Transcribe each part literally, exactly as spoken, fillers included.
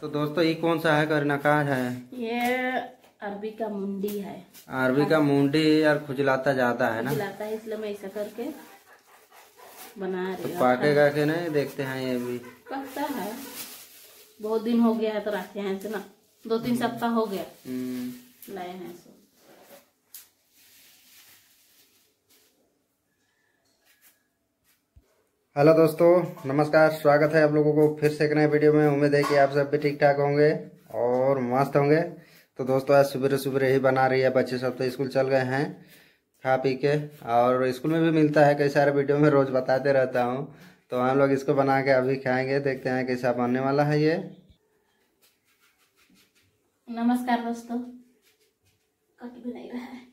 तो दोस्तों ये कौन सा है करनका है? ये अरबी का मुंडी है। अरबी का मुंडी यार खुजलाता ज्यादा है ना, खुजलाता है इसलिए मैं ऐसा करके बना रही हूँ। तो पाकेगा के नहीं देखते हैं, ये भी पकता है। बहुत दिन हो गया है तो रखे हैं इसे ना, दो तीन सप्ताह हो गया लाए हैं इसे। हेलो दोस्तों, नमस्कार, स्वागत है आप लोगों को फिर से एक नए वीडियो में। उम्मीद है कि आप सब भी ठीक ठाक होंगे और मस्त होंगे। तो दोस्तों आज सुबह सुबह ही बना रही है, बच्चे सब तो स्कूल चल गए हैं खा पी के, और स्कूल में भी मिलता है, कई सारे वीडियो में रोज़ बताते रहता हूँ। तो हम लोग इसको बना के अभी खाएँगे, देखते हैं कैसा बनने वाला है ये। नमस्कार दोस्तों, कट भी नहीं रहा है।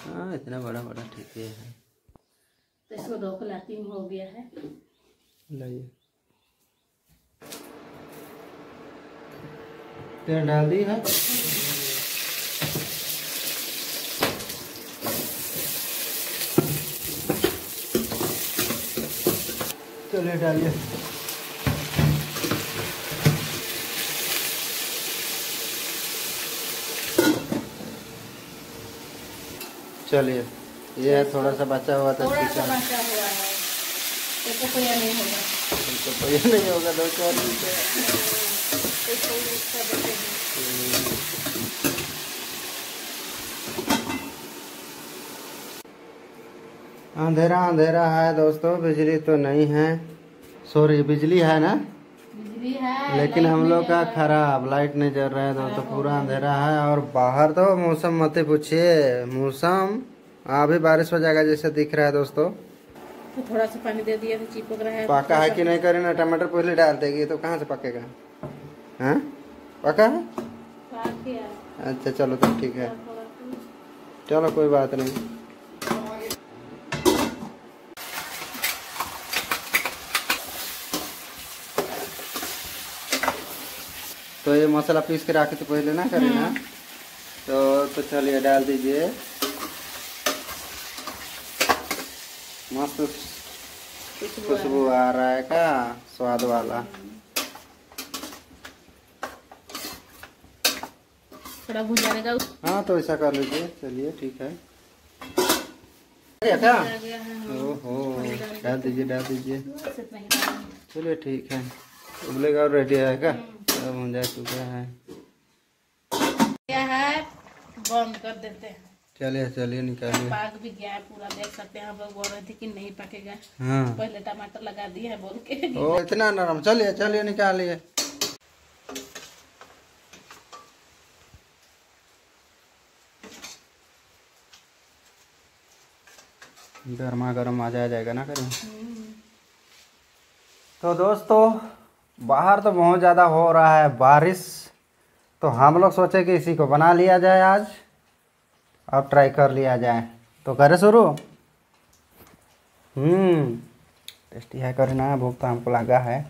हाँ इतना बड़ा बड़ा ठीक है। तो इसको दो लाती में हो गया है, तेल डाल दी है। चलिए डालिए। चलिए ये थोड़ा सा बचा हुआ था, थोड़ा सा बचा हुआ है तो कोई नहीं होगा, तो कोई नहीं होगा दोस्तों। अंधेरा अंधेरा है दोस्तों, बिजली तो नहीं है, सॉरी बिजली है ना, बिजली है लेकिन हम लोग का खराब, लाइट नहीं जल रहा है दोस्तों, पूरा अंधेरा है। और बाहर तो मौसम मत पूछिए, मौसम अभी बारिश हो जाएगा जैसे दिख रहा है दोस्तों। तो थोड़ा सा पानी दे दिया तो चिपक रहा है। पका है कि नहीं करे ना, टमाटर पहले डाल देगी तो कहाँ से पकेगा? हाँ पका है, अच्छा चलो तो ठीक है, चलो कोई बात नहीं। तो ये मसाला पीस के रखे थे पहले ना करें ना, तो तो चलिए डाल दीजिए। मस्त खुशबू आ रहा है का स्वाद वाला, थोड़ा भून जाएगा। हाँ तो ऐसा कर लीजिए, चलिए ठीक है। अच्छा ओहो डाल दीजिए डाल दीजिए, चलिए ठीक है। उबलेगा और रेडी आएगा, बन जा चुका है, है बंद कर देते हैं। चलिए चलिए निकालिए। पाक भी गया है पूरा, देख सकते हैं। हम लोग बोल रहे थे कि नहीं पकेगा, हाँ। पहले टमाटर लगा दिए है बोल के, ओ इतना नरम। चलिए चलिए निकालिए। गर्मा गर्म आ जाएगा ना करें। तो दोस्तों बाहर तो बहुत ज़्यादा हो रहा है बारिश, तो हम लोग सोचे कि इसी को बना लिया जाए आज और ट्राई कर लिया जाए। तो करे शुरू। हम्म टेस्टी है करना, भूख तो हमको लगा है।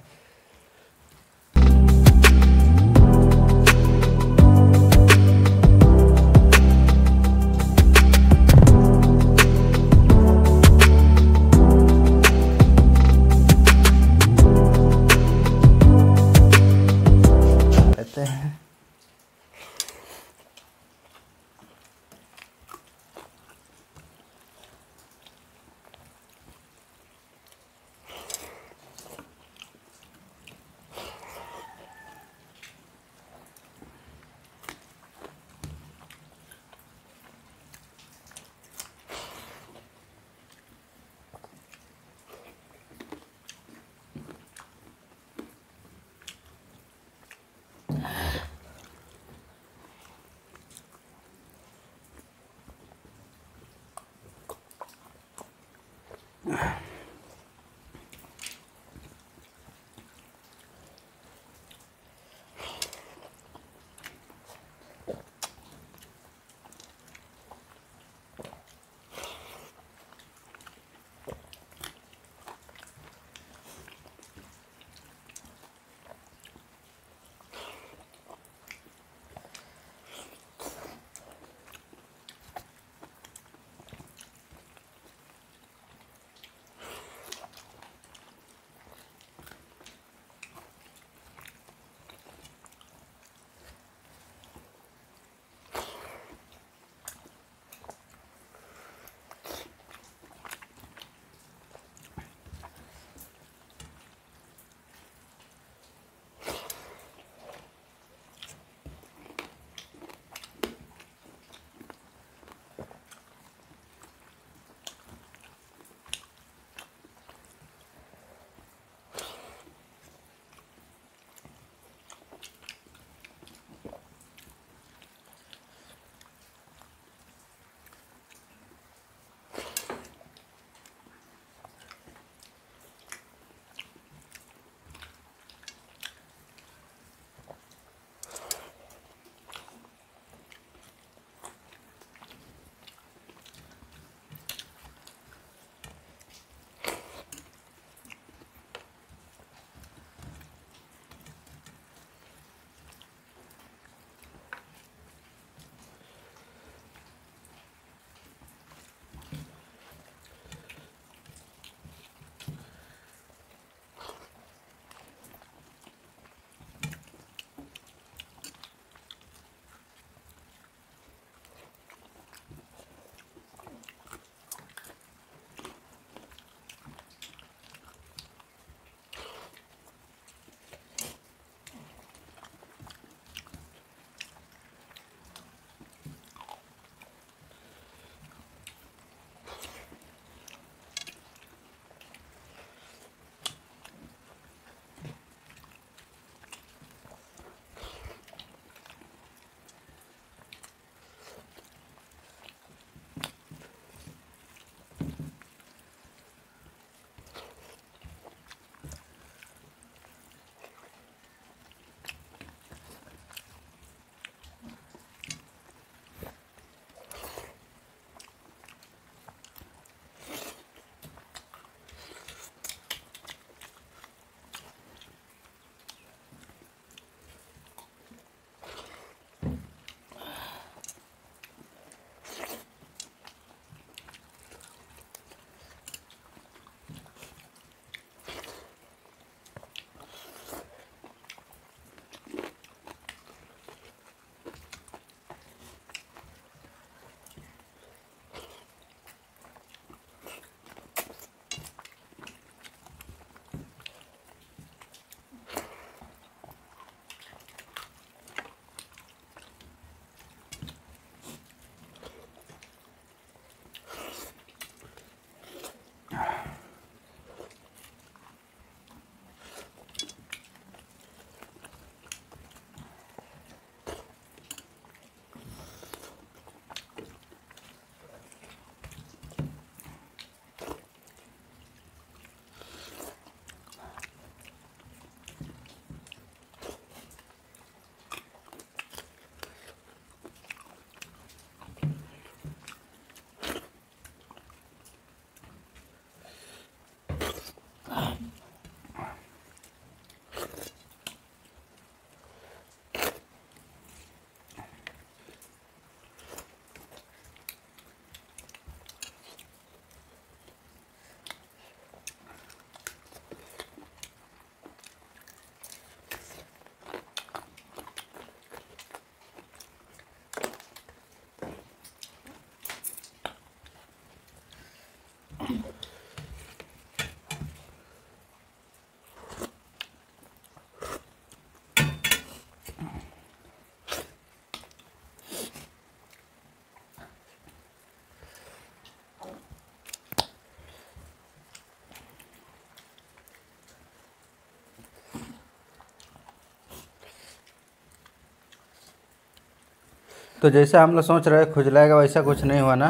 तो जैसा हम लोग सोच रहे खुजलाएगा वैसा कुछ नहीं हुआ ना,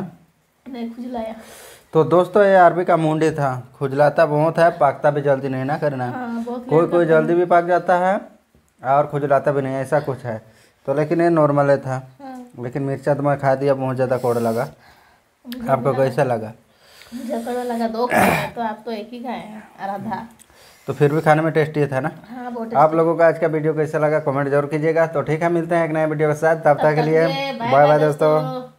नहीं खुजलाया। तो दोस्तों ये आरबी का मुंडी था, खुजलाता बहुत है, पाकता भी जल्दी नहीं ना करना। हाँ, कोई कोई जल्दी भी पाक जाता है और खुजलाता भी नहीं, ऐसा कुछ है। तो लेकिन ये नॉर्मल था। हाँ। लेकिन मिर्चा तो मैं खा दिया, बहुत ज़्यादा कौड़ा लगा। आपको कैसा लगा? मुझे कौड़ा लगा, दो खाए तो आप तो एक ही खाए हैं आधा, तो फिर भी खाने में टेस्टी था ना। हाँ, आप लोगों का आज का वीडियो कैसा लगा कमेंट जरूर कीजिएगा। तो ठीक है, मिलते हैं एक नए वीडियो के साथ, तब तक के लिए बाय बाय दोस्तों।